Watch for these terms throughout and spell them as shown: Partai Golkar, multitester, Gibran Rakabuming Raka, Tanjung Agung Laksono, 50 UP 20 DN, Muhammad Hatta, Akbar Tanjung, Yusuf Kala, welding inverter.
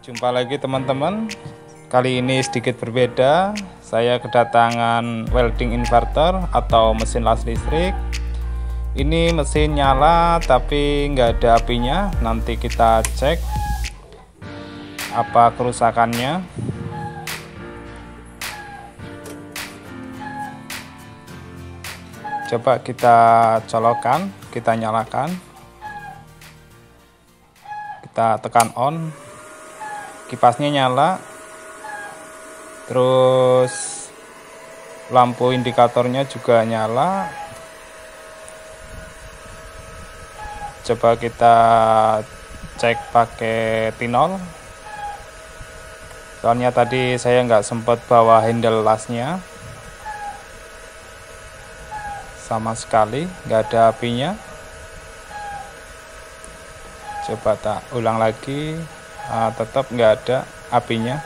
Jumpa lagi teman-teman. Kali ini sedikit berbeda. Saya kedatangan welding inverter atau mesin las listrik. Ini mesin nyala tapi nggak ada apinya. Nanti kita cek apa kerusakannya. Coba kita colokkan, kita nyalakan. Kita tekan on. Kipasnya nyala, terus lampu indikatornya juga nyala. Coba kita cek pakai tinol, soalnya tadi saya nggak sempat bawa handle lasnya, sama sekali nggak ada apinya. Coba tak ulang lagi. Tetap nggak ada apinya.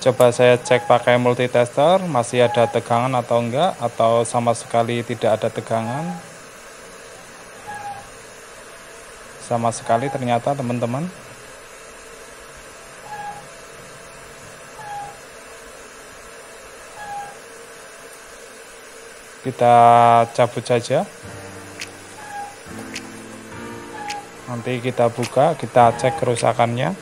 Coba saya cek pakai multitester, masih ada tegangan atau enggak, atau sama sekali tidak ada tegangan. Sama sekali ternyata teman-teman. Kita cabut saja. Nanti kita buka, kita cek kerusakannya.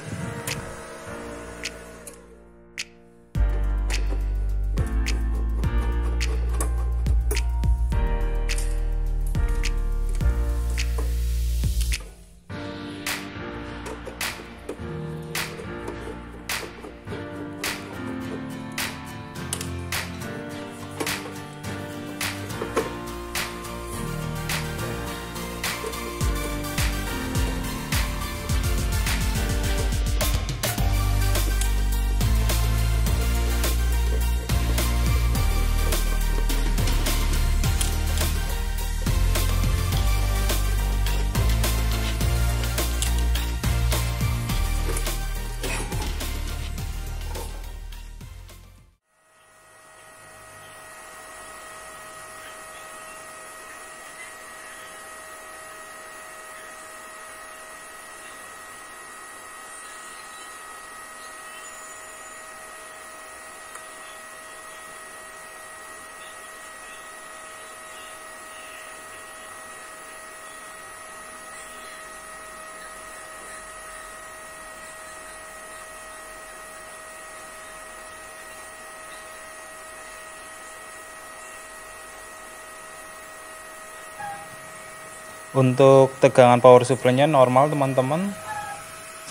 Untuk tegangan power supply-nya normal teman-teman.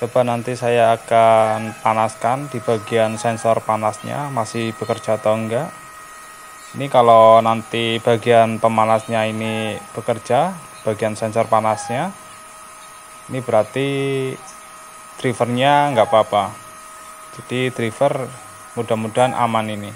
Coba nanti saya akan panaskan di bagian sensor panasnya, masih bekerja atau enggak. Ini kalau nanti bagian pemanasnya ini bekerja, bagian sensor panasnya, ini berarti drivernya enggak apa-apa. Jadi driver mudah-mudahan aman ini.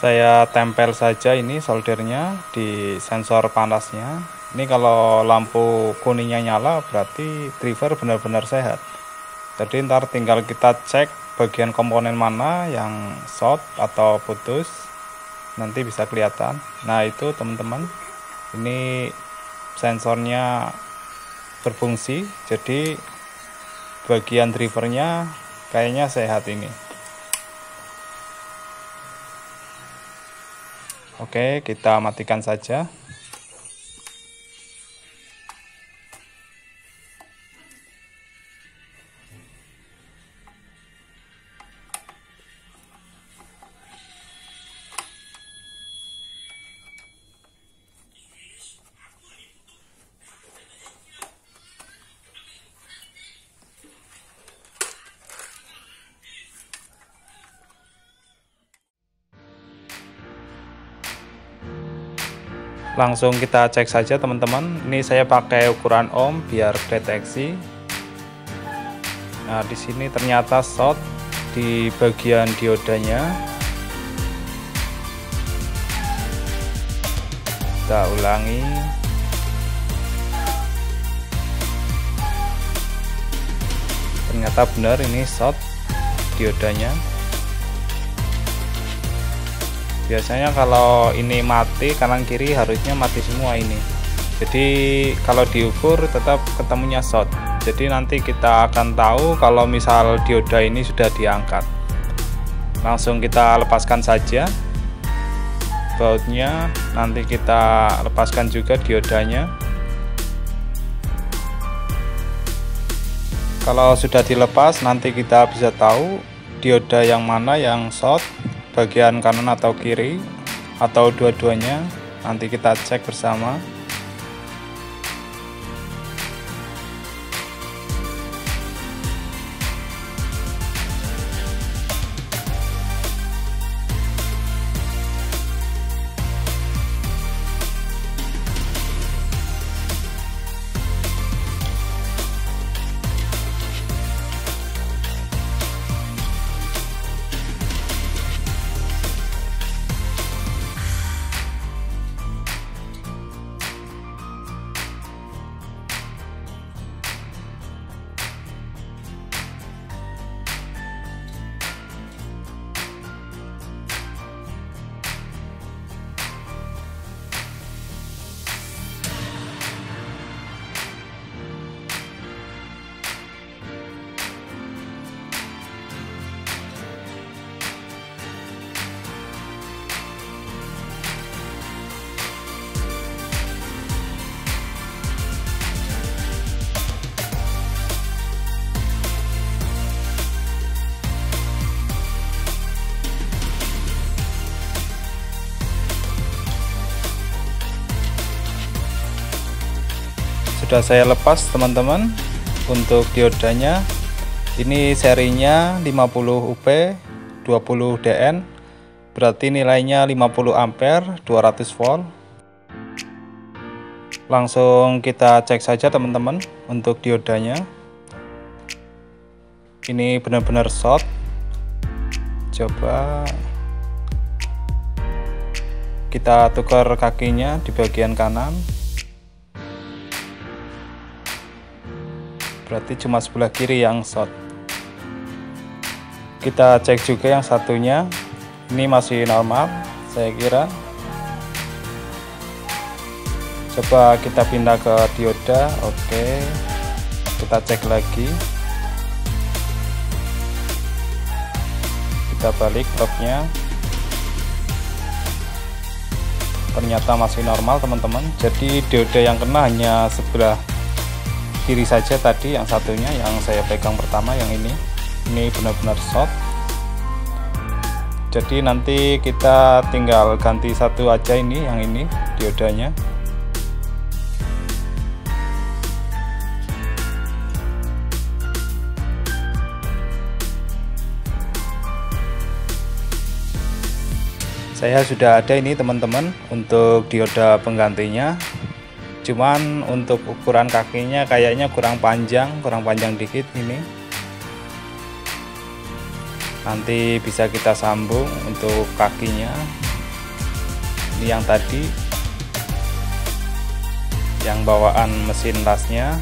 Saya tempel saja ini soldernya di sensor panasnya. Ini kalau lampu kuningnya nyala berarti driver benar-benar sehat. Jadi ntar tinggal kita cek bagian komponen mana yang short atau putus, nanti bisa kelihatan. Nah itu teman-teman, ini sensornya berfungsi, jadi bagian drivernya kayaknya sehat ini. Oke, kita matikan saja. Langsung kita cek saja teman-teman. Ini saya pakai ukuran ohm biar deteksi. Nah di sini ternyata short di bagian diodanya. Kita ulangi. Ternyata benar ini short diodanya. Biasanya kalau ini mati kanan kiri harusnya mati semua ini. Jadi kalau diukur tetap ketemunya short. Jadi nanti kita akan tahu kalau misal dioda ini sudah diangkat. Langsung kita lepaskan saja bautnya, nanti kita lepaskan juga diodanya. Kalau sudah dilepas nanti kita bisa tahu dioda yang mana yang short, bagian kanan atau kiri atau dua-duanya. Nanti kita cek bersama. Sudah saya lepas teman-teman untuk diodanya. Ini serinya 50 UP 20 DN. Berarti nilainya 50 ampere 200 volt. Langsung kita cek saja teman-teman untuk diodanya. Ini benar-benar short. Coba kita tukar kakinya di bagian kanan. Berarti cuma sebelah kiri yang short. Kita cek juga yang satunya. Ini masih normal saya kira. Coba kita pindah ke dioda. Oke, kita cek lagi. Kita balik knobnya. Ternyata masih normal teman-teman. Jadi dioda yang kena hanya sebelah kiri saja tadi, yang satunya yang saya pegang pertama yang ini benar-benar short. Jadi nanti kita tinggal ganti satu aja ini, yang ini diodanya. Saya sudah ada ini teman-teman untuk dioda penggantinya. Cuman untuk ukuran kakinya kayaknya kurang panjang dikit ini. Nanti bisa kita sambung untuk kakinya. Ini yang tadi, yang bawaan mesin lasnya.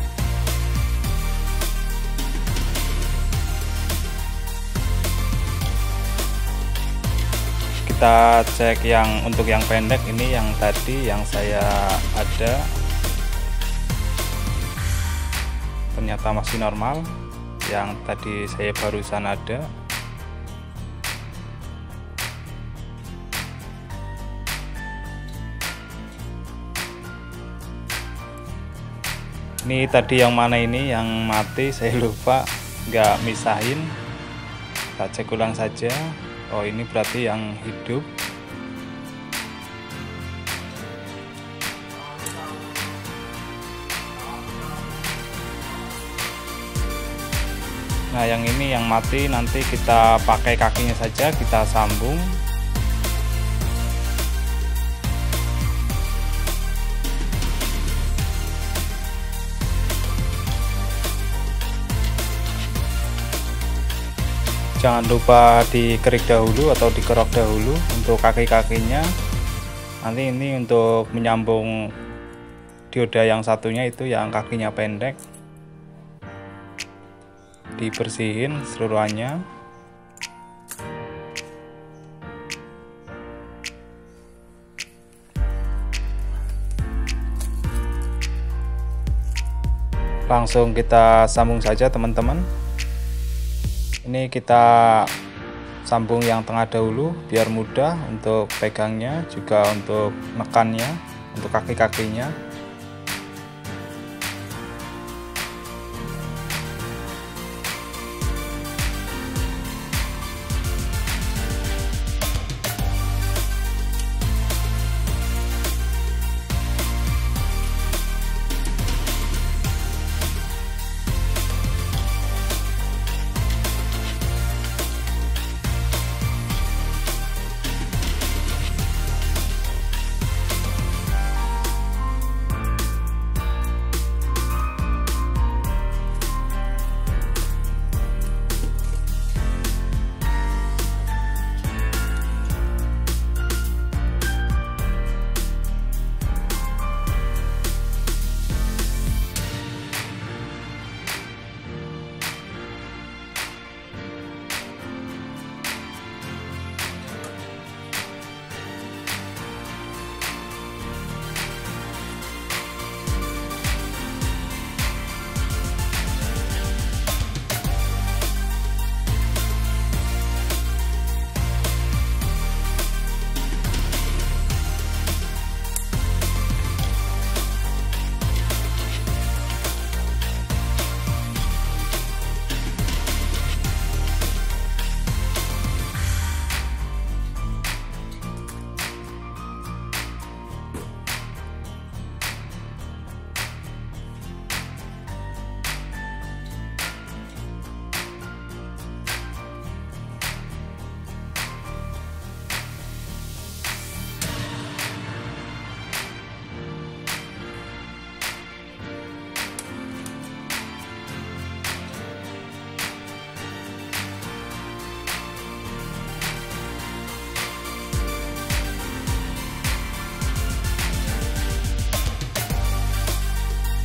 Kita cek yang untuk yang pendek ini, yang tadi yang saya ada. Ternyata masih normal yang tadi saya barusan ada. Ini tadi yang mana ini yang mati, saya lupa nggak misahin. Kita cek ulang saja. Oh, ini berarti yang hidup. Nah, yang ini yang mati nanti kita pakai kakinya saja, kita sambung. Jangan lupa dikerik dahulu atau dikerok dahulu untuk kaki-kakinya. Nanti ini untuk menyambung dioda yang satunya itu yang kakinya pendek, dibersihin seluruhannya. Langsung kita sambung saja teman-teman. Ini kita sambung yang tengah dahulu biar mudah untuk pegangnya, juga untuk nekannya, untuk kaki-kakinya.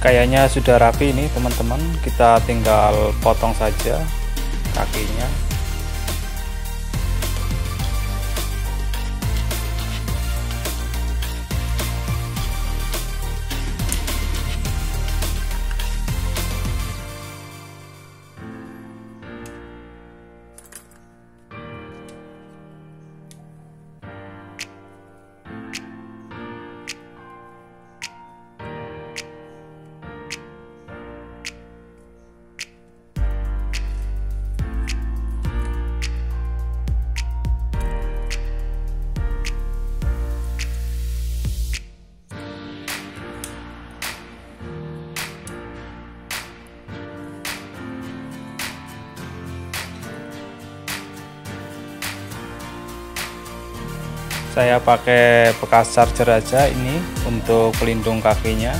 Kayaknya sudah rapi ini teman-teman, kita tinggal potong saja kakinya. Saya pakai bekas charger aja ini untuk pelindung kakinya.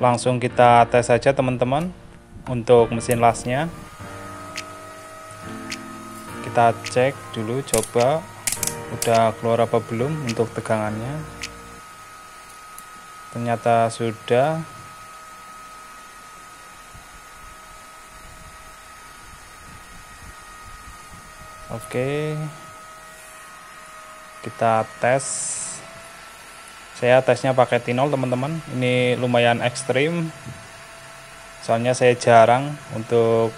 Langsung kita tes saja teman-teman untuk mesin lasnya. Kita cek dulu, coba udah keluar apa belum untuk tegangannya. Ternyata sudah. Oke, kita tes. Saya tesnya pakai tinol teman-teman. Ini lumayan ekstrim, soalnya saya jarang untuk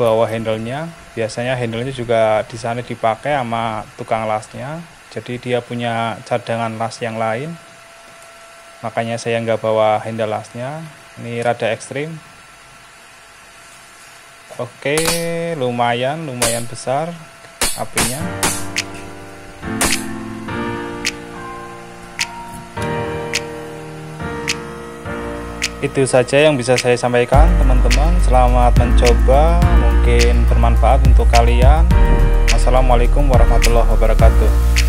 bawa handle-nya. Biasanya handle-nya juga di sana dipakai sama tukang lasnya, jadi dia punya cadangan las yang lain, makanya saya nggak bawa handle lasnya. Ini rada ekstrim. Oke, lumayan besar apinya. Itu saja yang bisa saya sampaikan teman-teman. Selamat mencoba, mungkin bermanfaat untuk kalian. Assalamualaikum warahmatullahi wabarakatuh.